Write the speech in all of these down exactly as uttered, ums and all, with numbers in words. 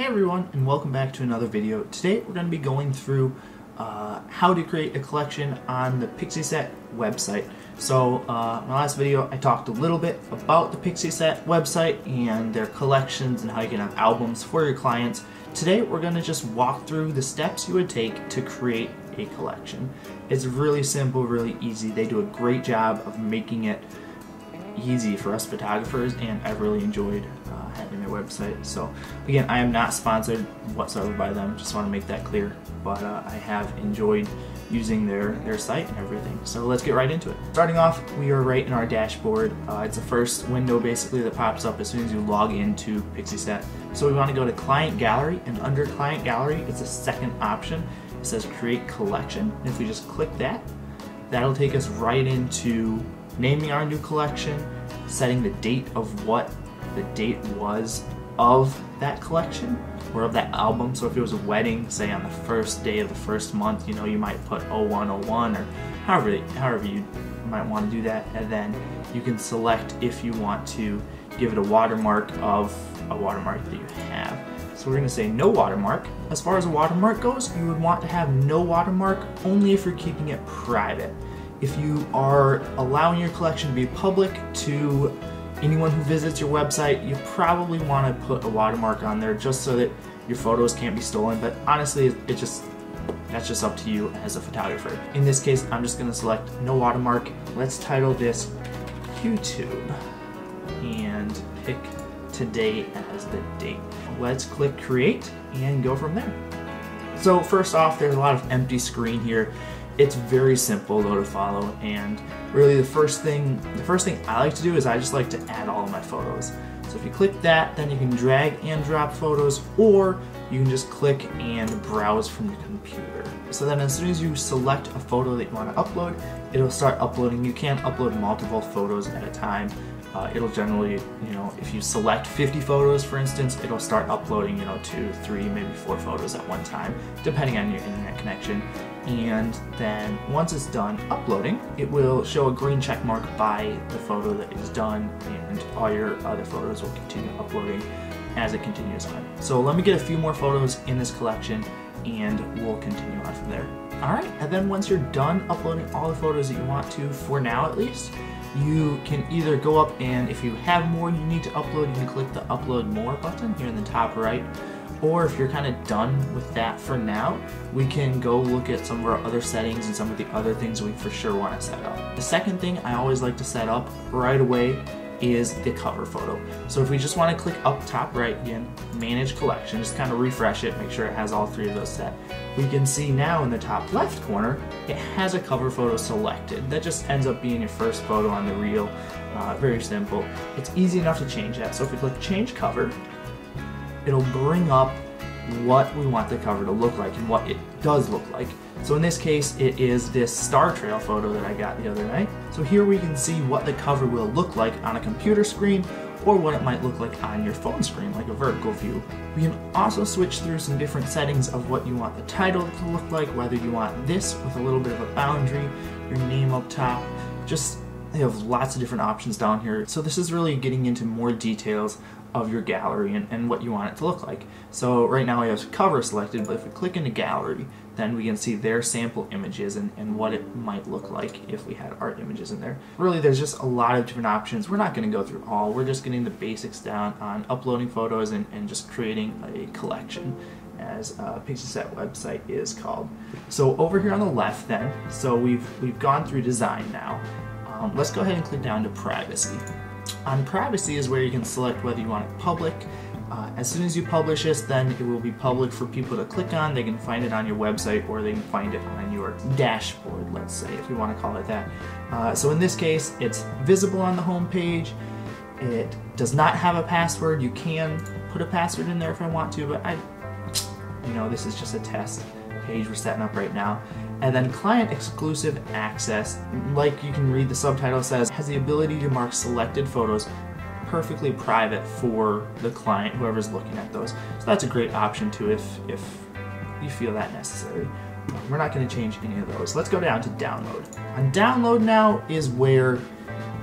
Hey everyone, and welcome back to another video. Today we're going to be going through uh, how to create a collection on the Pixieset website. So uh, in my last video I talked a little bit about the Pixieset website and their collections and how you can have albums for your clients. Today we're going to just walk through the steps you would take to create a collection. It's really simple, really easy. They do a great job of making it easy for us photographers, and I really enjoyed uh, having their website. So again, I am not sponsored whatsoever by them, just want to make that clear, but uh, I have enjoyed using their their site and everything. So let's get right into it. Starting off, we are right in our dashboard. Uh, it's the first window basically that pops up as soon as you log into Pixieset. So we want to go to Client Gallery, and under Client Gallery it's a second option. It says Create Collection, and if we just click that, that'll take us right into naming our new collection, setting the date of what the date was of that collection or of that album. So if it was a wedding, say on the first day of the first month, you know, you might put oh one oh one or however, however you might want to do that. And then you can select if you want to give it a watermark of a watermark that you have. So we're going to say no watermark. As far as a watermark goes, you would want to have no watermark only if you're keeping it private. If you are allowing your collection to be public to anyone who visits your website, you probably want to put a watermark on there just so that your photos can't be stolen. But honestly, it just that's just up to you as a photographer. In this case, I'm just going to select no watermark. Let's title this YouTube and pick today as the date. Let's click create and go from there. So first off, there's a lot of empty screen here. It's very simple though to follow, and really the first thing the first thing I like to do is I just like to add all of my photos. So if you click that, then you can drag and drop photos, or you can just click and browse from the computer. So then as soon as you select a photo that you want to upload, it'll start uploading. You can upload multiple photos at a time. Uh, it'll generally, you know, if you select fifty photos, for instance, it'll start uploading, you know, two, three, maybe four photos at one time, depending on your internet connection. And then once it's done uploading, it will show a green check mark by the photo that is done, and all your other photos will continue uploading as it continues on. So let me get a few more photos in this collection, and we'll continue on from there. All right, and then once you're done uploading all the photos that you want to, for now at least, you can either go up and if you have more you need to upload, you can click the upload more button here in the top right. Or if you're kind of done with that for now, we can go look at some of our other settings and some of the other things we for sure want to set up. The second thing I always like to set up right away is the cover photo. So if we just want to click up top right again, manage collection, just kind of refresh it, make sure it has all three of those set. We can see now in the top left corner, it has a cover photo selected. That just ends up being your first photo on the reel, uh, very simple. It's easy enough to change that. So if we click change cover, it'll bring up what we want the cover to look like and what it does look like. So in this case, it is this Star Trail photo that I got the other night. So here we can see what the cover will look like on a computer screen, or what it might look like on your phone screen, like a vertical view. We can also switch through some different settings of what you want the title to look like, whether you want this with a little bit of a boundary, your name up top. Just, they have lots of different options down here. So this is really getting into more details of your gallery and, and what you want it to look like. So right now we have cover selected, but if we click into gallery, then we can see their sample images and, and what it might look like if we had art images in there. Really, there's just a lot of different options. We're not going to go through all, we're just getting the basics down on uploading photos and, and just creating a collection, as uh, Pixieset website is called. So over here on the left then, so we've, we've gone through design now. Um, let's go ahead and click down to privacy. On privacy is where you can select whether you want it public. Uh, as soon as you publish this, then it will be public for people to click on. They can find it on your website, or they can find it on your dashboard, let's say, if you want to call it that. Uh, so in this case, it's visible on the home page. It does not have a password. You can put a password in there if I want to, but I, you know, this is just a test page we're setting up right now. And then client exclusive access, like you can read the subtitle says, has the ability to mark selected photos perfectly private for the client, whoever's looking at those. So that's a great option too if, if you feel that necessary. We're not going to change any of those. Let's go down to download. On download now is where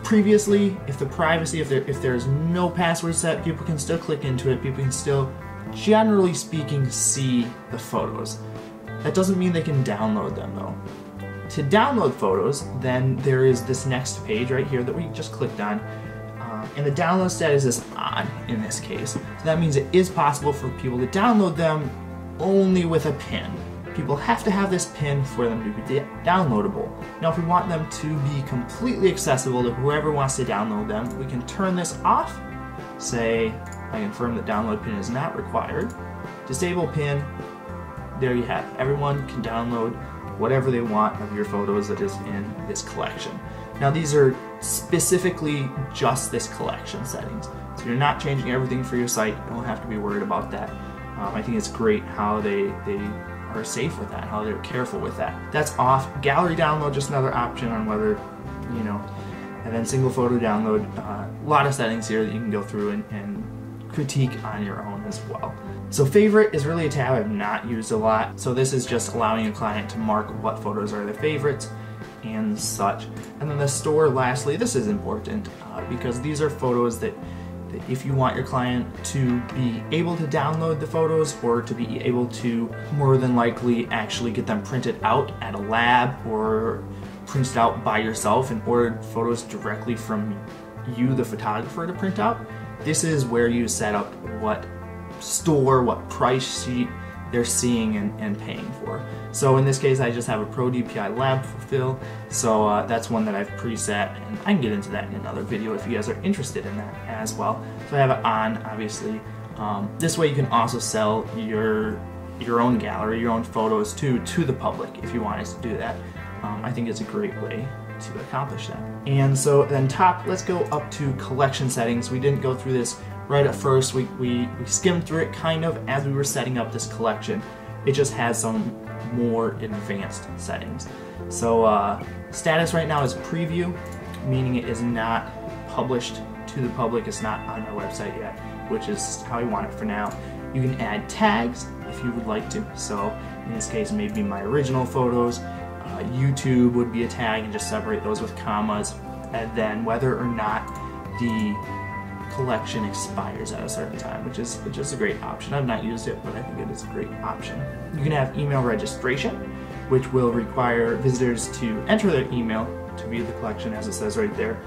previously, if the privacy, if there, if there's no password set, people can still click into it, people can still generally speaking, see the photos. That doesn't mean they can download them though. To download photos, then there is this next page right here that we just clicked on, uh, and the download status is on in this case. So that means it is possible for people to download them only with a PIN. People have to have this PIN for them to be downloadable. Now if we want them to be completely accessible to whoever wants to download them, we can turn this off, say I confirm that download PIN is not required, disable PIN, there you have it. Everyone can download whatever they want of your photos that is in this collection. Now these are specifically just this collection settings, so you're not changing everything for your site, you don't have to be worried about that. Um, I think it's great how they, they are safe with that, how they're careful with that. That's off. Gallery download, just another option on whether, you know, and then single photo download. Uh, a lot of settings here that you can go through and, and critique on your own as well. So favorite is really a tab I've not used a lot. So this is just allowing a client to mark what photos are their favorites and such. And then the store, lastly, this is important uh, because these are photos that if you want your client to be able to download the photos or to be able to more than likely actually get them printed out at a lab or printed out by yourself and ordered photos directly from you, the photographer, to print out, this is where you set up what store, what price sheet they're seeing and, and paying for. So in this case I just have a Pro D P I Lab Fulfill, so uh, that's one that I've preset, and I can get into that in another video if you guys are interested in that as well. So I have it on, obviously. Um, this way you can also sell your your own gallery, your own photos too, to the public if you want us to do that. Um, I think it's a great way to accomplish that. And so then top, let's go up to collection settings. We didn't go through this right at first, we, we, we skimmed through it kind of as we were setting up this collection. It just has some more advanced settings. So uh, status right now is preview, meaning it is not published to the public, it's not on my website yet, which is how we want it for now. You can add tags if you would like to, so in this case maybe my original photos, uh, YouTube would be a tag, and just separate those with commas, and then whether or not the collection expires at a certain time, which is just a great option. I've not used it, but I think it is a great option. You can have email registration, which will require visitors to enter their email to view the collection, as it says right there.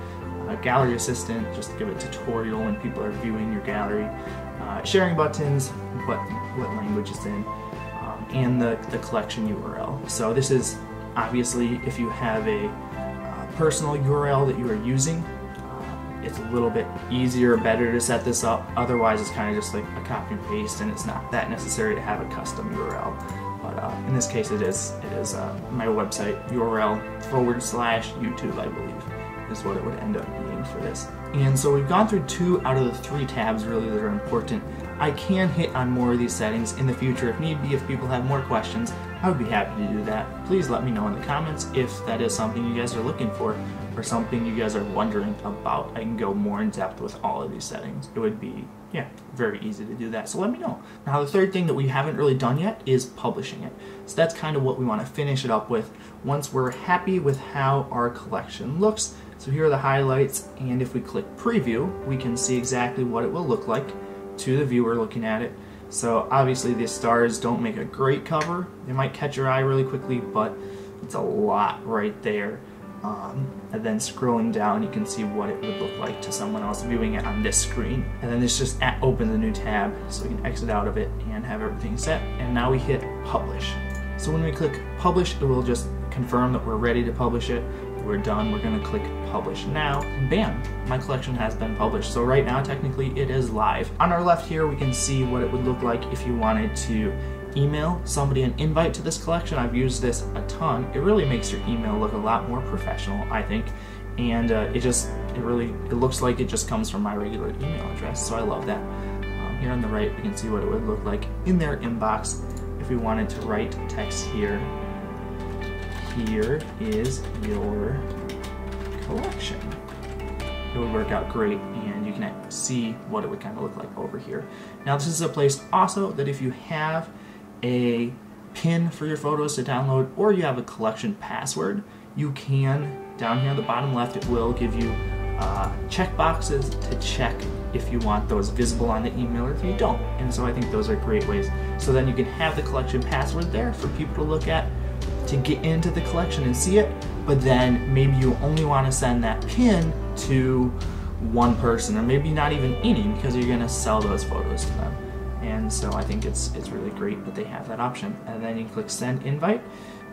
Uh, gallery assistant, just to give a tutorial when people are viewing your gallery. Uh, sharing buttons, what what language it's in, um, and the, the collection U R L. So this is obviously if you have a uh, personal U R L that you are using, it's a little bit easier, better to set this up. Otherwise it's kind of just like a copy and paste, and it's not that necessary to have a custom U R L. But uh, in this case it is, it is uh, my website U R L forward slash YouTube, I believe, is what it would end up being for this. And so we've gone through two out of the three tabs really that are important. I can hit on more of these settings in the future if need be. If people have more questions, I would be happy to do that. Please let me know in the comments if that is something you guys are looking for or something you guys are wondering about. I can go more in depth with all of these settings. It would be, yeah, very easy to do that, so let me know. Now the third thing that we haven't really done yet is publishing it. So that's kind of what we want to finish it up with once we're happy with how our collection looks. So here are the highlights, and if we click preview, we can see exactly what it will look like to the viewer looking at it. So obviously the stars don't make a great cover. They might catch your eye really quickly, but it's a lot right there. Um, and then scrolling down, you can see what it would look like to someone else viewing it on this screen. And then this just opens a new tab, so we can exit out of it and have everything set. And now we hit publish. So when we click publish, it will just confirm that we're ready to publish it. We're done, we're gonna click publish now, and bam, my collection has been published. So right now, technically, it is live. On our left here, we can see what it would look like if you wanted to email somebody an invite to this collection. I've used this a ton. It really makes your email look a lot more professional, I think, and uh, it just, it really, it looks like it just comes from my regular email address, so I love that. Um, here on the right, we can see what it would look like in their inbox if we wanted to write text here. Here is your collection. It would work out great, and you can see what it would kind of look like over here. Now this is a place also that if you have a PIN for your photos to download, or you have a collection password, you can, down here on the bottom left, it will give you uh, check boxes to check if you want those visible on the email or if you don't. And so I think those are great ways. So then you can have the collection password there for people to look at, to get into the collection and see it, but then maybe you only want to send that pin to one person, or maybe not even any, because you're going to sell those photos to them. And so I think it's it's really great that they have that option. And then you click send invite,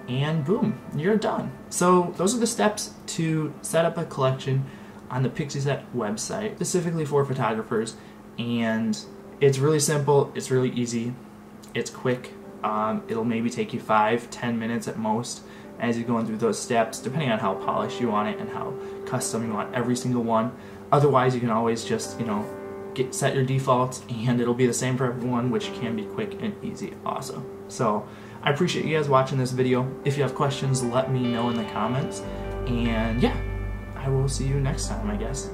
and boom, you're done. So those are the steps to set up a collection on the Pixieset website, specifically for photographers, and it's really simple, it's really easy, it's quick. Um, it'll maybe take you five, ten minutes at most as you're going through those steps, depending on how polished you want it and how custom you want every single one. Otherwise, you can always just, you know, get set your defaults, and it'll be the same for everyone, which can be quick and easy also. So I appreciate you guys watching this video. If you have questions, let me know in the comments, and yeah, I will see you next time, I guess.